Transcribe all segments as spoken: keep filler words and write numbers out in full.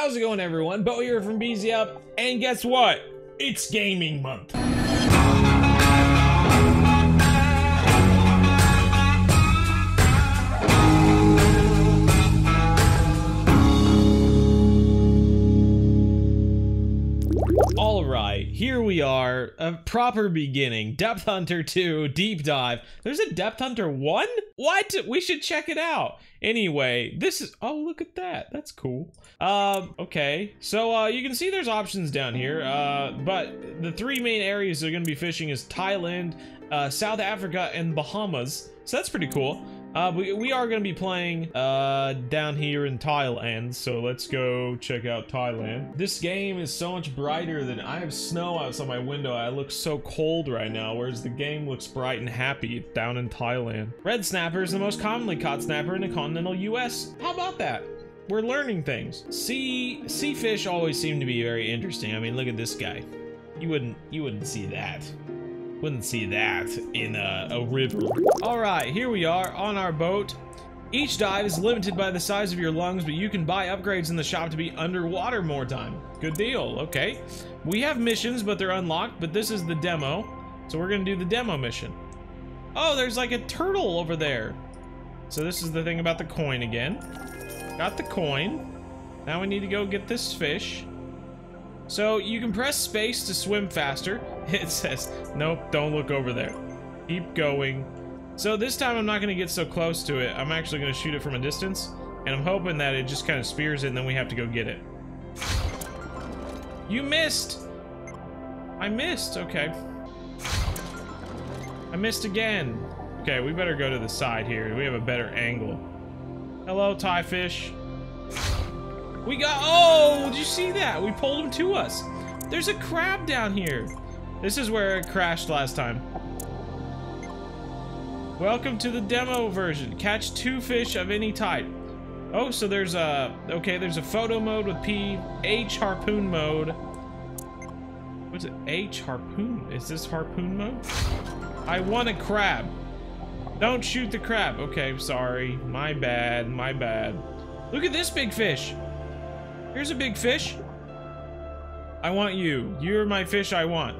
How's it going, everyone? Bo here from BZUp, and guess what? It's gaming month. All right, here we are, a proper beginning. Depth Hunter two, deep dive. There's a Depth Hunter one? What? We should check it out. Anyway, this is, oh, look at that. That's cool. Um, okay, so uh, you can see there's options down here, uh, but the three main areas they're gonna be fishing is Thailand, uh, South Africa, and Bahamas. So that's pretty cool. Uh, we, we are going to be playing uh, down here in Thailand, so let's go check out Thailand. This game is so much brighter than... I have snow outside my window. I look so cold right now, whereas the game looks bright and happy down in Thailand. Red Snapper is the most commonly caught snapper in the continental U S How about that? We're learning things. Sea, sea fish always seem to be very interesting. I mean, look at this guy. You wouldn't, you wouldn't see that. Wouldn't see that in a, a river. All right, here we are on our boat. Each dive is limited by the size of your lungs, but you can buy upgrades in the shop to be underwater more time. Good deal, okay. We have missions, but they're unlocked, but this is the demo. So we're gonna do the demo mission. Oh, there's like a turtle over there. So this is the thing about the coin again. Got the coin. Now we need to go get this fish. So you can press space to swim faster. It says, nope, don't look over there. Keep going. So this time I'm not gonna get so close to it. I'm actually gonna shoot it from a distance, and I'm hoping that it just kind of spears it and then we have to go get it. You missed! I missed, okay. I missed again. Okay, we better go to the side here. We have a better angle. Hello, Thai fish. We got, oh, did you see that? We pulled him to us. There's a crab down here. This is where it crashed last time. Welcome to the demo version. Catch two fish of any type. Oh, so there's a, okay, there's a photo mode with P, H harpoon mode. What's it, H harpoon? Is this harpoon mode? I want a crab. Don't shoot the crab. Okay, sorry, my bad, my bad. Look at this big fish. Here's a big fish. I want you. You're my fish I want.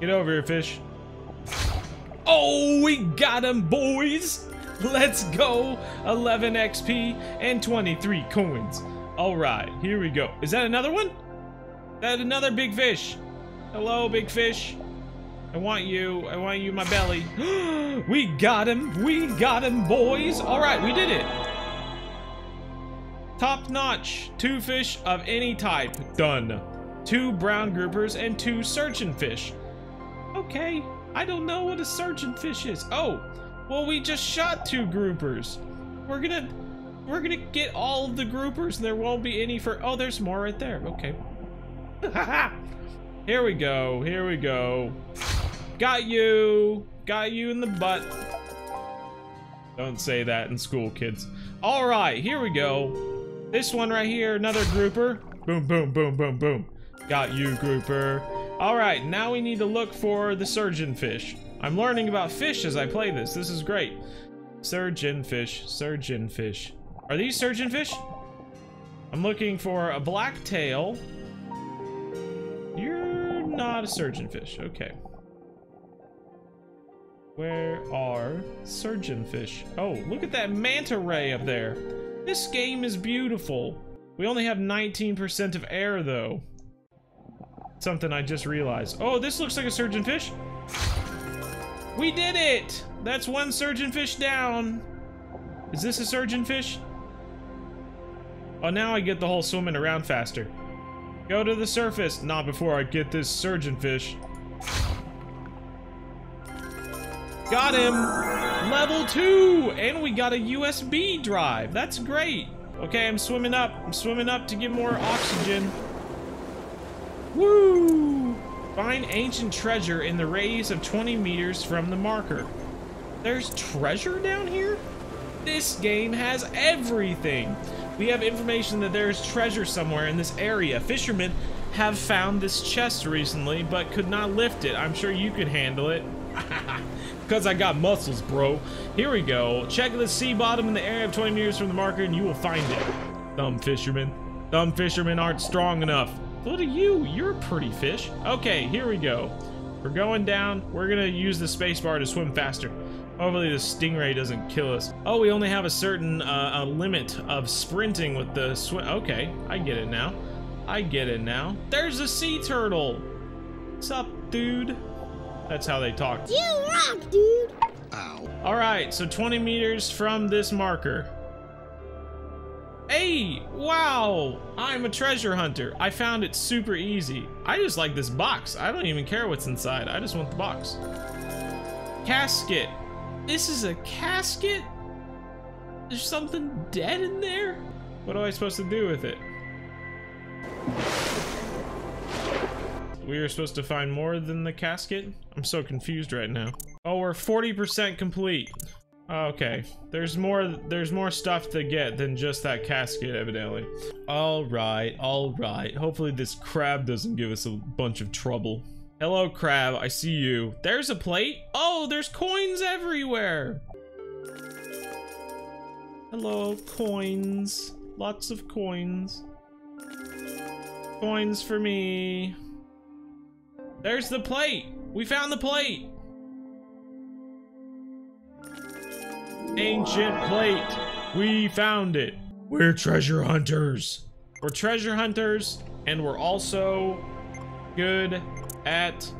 Get over here, fish. Oh, we got him, boys. Let's go. eleven X P and twenty-three coins. All right, here we go. Is that another one? Is that another big fish? Hello, big fish. I want you. I want you, my belly. We got him. We got him, boys. All right, we did it. Top notch, two fish of any type, done. Two brown groupers and two surgeon fish. Okay, I don't know what a surgeon fish is. Oh, well, we just shot two groupers. We're gonna, we're gonna get all of the groupers and there won't be any for, oh, there's more right there, okay. Here we go, here we go. Got you, got you in the butt. Don't say that in school, kids. All right, here we go. This one right here, another grouper. Boom, boom, boom, boom, boom. Got you, grouper. All right, now we need to look for the surgeon fish. I'm learning about fish as I play this. This is great. Surgeon fish, surgeon fish. Are these surgeon fish? I'm looking for a blacktail. You're not a surgeon fish, okay. Where are surgeon fish? Oh, look at that manta ray up there. This game is beautiful. We only have nineteen percent of air though. Something I just realized. Oh, this looks like a surgeon fish. We did it! That's one surgeon fish down. Is this a surgeon fish? Oh, now I get the whole swimming around faster. Go to the surface. Not before I get this surgeon fish. Got him! Level two, and we got a U S B drive. That's great. Okay, I'm swimming up. I'm swimming up to get more oxygen. Woo! Find ancient treasure in the radius of twenty meters from the marker. There's treasure down here? This game has everything. We have information that there's treasure somewhere in this area. Fishermen have found this chest recently, but could not lift it. I'm sure you could handle it. Because I got muscles, bro. Here we go. Check the sea bottom in the area of twenty meters from the marker and you will find it. Dumb fisherman. Some fishermen aren't strong enough. Look at you, you're a pretty fish. Okay, here we go. We're going down. We're gonna use the spacebar to swim faster. Hopefully the stingray doesn't kill us. Oh, we only have a certain uh, a limit of sprinting with the swim. Okay, I get it now. I get it now. There's a sea turtle. What's up, dude? That's how they talk. You rock, dude. Ow. All right, so twenty meters from this marker. Hey, wow, I'm a treasure hunter. I found it super easy. I just like this box. I don't even care what's inside. I just want the box. Casket. This is a casket? There's something dead in there? What am I supposed to do with it? We are supposed to find more than the casket? I'm so confused right now. Oh, we're forty percent complete. Okay, there's more there's more stuff to get than just that casket, evidently. All right, all right. Hopefully this crab doesn't give us a bunch of trouble. Hello, crab. I see you. There's a plate. Oh, there's coins everywhere. Hello, coins. Lots of coins. Coins for me. There's the plate. We found the plate. Ancient plate. We found it. We're treasure hunters. We're treasure hunters, and we're also good at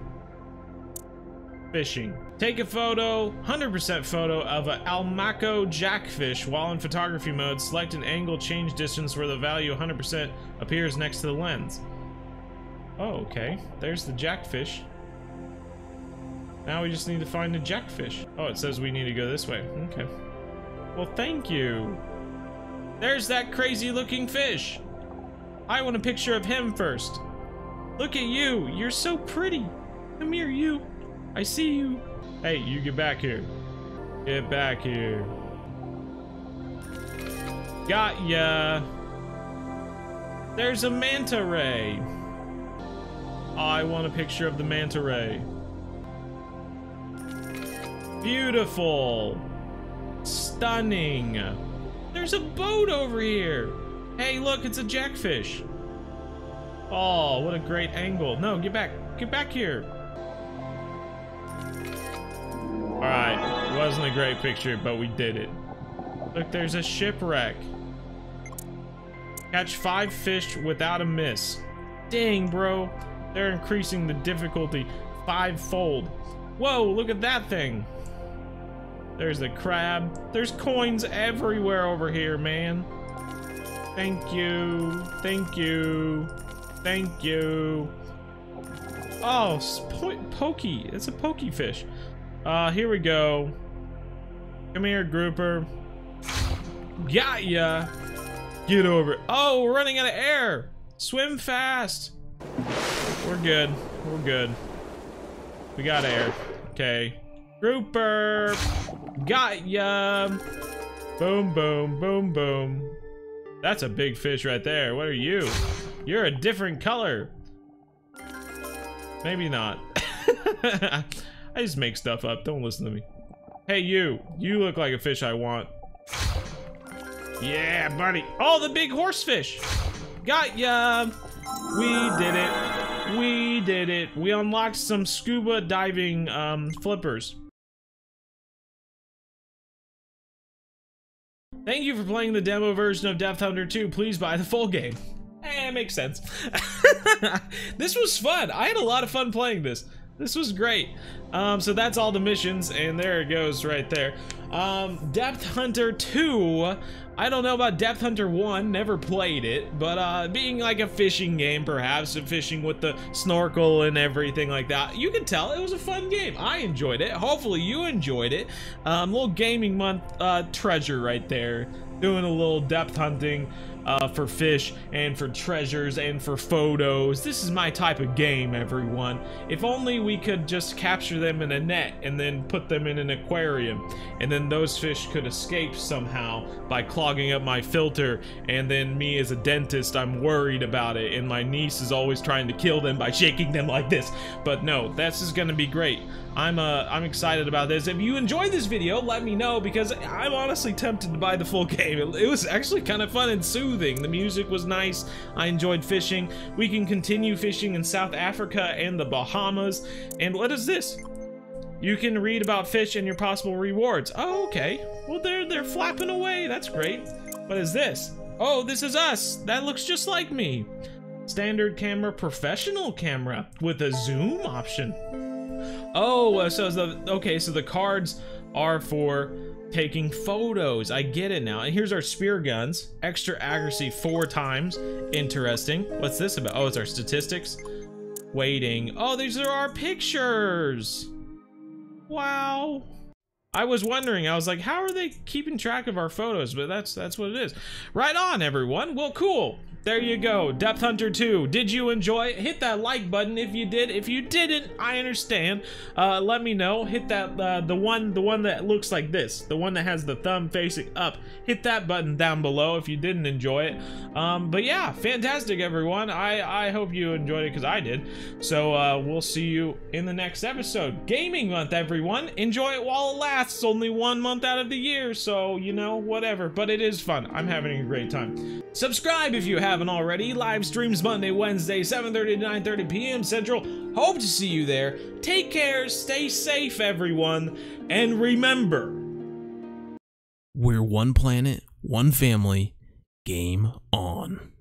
fishing. Take a photo, one hundred percent photo of an Almaco jackfish while in photography mode. Select an angle, change distance where the value one hundred percent appears next to the lens. Oh, okay. There's the jackfish. Now we just need to find the jackfish. Oh, it says we need to go this way. Okay. Well, thank you. There's that crazy looking fish. I want a picture of him first. Look at you, you're so pretty. Come here, you. I see you. Hey, you get back here. Get back here. Got ya. There's a manta ray. I want a picture of the manta ray. Beautiful. Stunning. There's a boat over here. Hey, look, it's a jackfish. Oh, what a great angle. No, get back. Get back here. All right. It wasn't a great picture, but we did it. Look, there's a shipwreck. Catch five fish without a miss. Dang, bro. They're increasing the difficulty fivefold. Whoa, look at that thing. There's the crab. There's coins everywhere over here, man. Thank you. Thank you. Thank you. Oh, po pokey. It's a pokey fish. Uh, here we go. Come here, grouper. Got ya. Get over it. Oh, we're running out of air. Swim fast. We're good. We're good. We got air. Okay. Grouper. Got ya. Boom, boom, boom, boom. That's a big fish right there. What are you? You're a different color. Maybe not. I just make stuff up. Don't listen to me. Hey, you. You look like a fish I want. Yeah, buddy. Oh, the big horsefish. Got ya. We did it. We did it. We unlocked some scuba diving um, flippers. Thank you for playing the demo version of Depth Hunter two. Please buy the full game. Eh, makes sense. This was fun. I had a lot of fun playing this. This was great. Um, so that's all the missions, and there it goes right there. Um, Depth Hunter two. I don't know about Depth Hunter one. Never played it, but uh, being like a fishing game, perhaps, and fishing with the snorkel and everything like that, you can tell it was a fun game. I enjoyed it. Hopefully, you enjoyed it. Um, little gaming month uh, treasure right there. Doing a little depth hunting uh, for fish and for treasures and for photos. This is my type of game, everyone. If only we could just capture them in a net and then put them in an aquarium, and then those fish could escape somehow by clogging up my filter, and then me as a dentist, I'm worried about it, and my niece is always trying to kill them by shaking them like this. But no, this is gonna be great. I'm uh, I'm excited about this. If you enjoyed this video, let me know, because I'm honestly tempted to buy the full game. It was actually kind of fun and soothing. soothing. The music was nice. I enjoyed fishing. We can continue fishing in South Africa and the Bahamas. And what is this? You can read about fish and your possible rewards. Oh, okay. Well, they're, they're flapping away. That's great. What is this? Oh, this is us. That looks just like me. Standard camera, professional camera with a zoom option. Oh, so the, okay, so the cards are for taking photos. I get it now. And here's our spear guns. Extra accuracy four times. Interesting. What's this about? Oh, it's our statistics. Waiting. Oh, these are our pictures. Wow. I was wondering, I was like, how are they keeping track of our photos? But that's that's what it is. Right on, everyone. Well, cool. There you go. Depth Hunter two. Did you enjoy it? Hit that like button if you did. If you didn't, I understand. Uh, let me know. Hit that uh, the one the one that looks like this, the one that has the thumb facing up. Hit that button down below if you didn't enjoy it. Um, but yeah, fantastic, everyone. I I hope you enjoyed it because I did. So uh, we'll see you in the next episode. Gaming month, everyone. Enjoy it while it lasts. Only one month out of the year, so you know whatever. But it is fun. I'm having a great time. Subscribe if you have. Haven't already. Live streams Monday, Wednesday, seven thirty to nine thirty p m Central. Hope to see you there. Take care, stay safe, everyone, and remember, we're one planet, one family. Game on.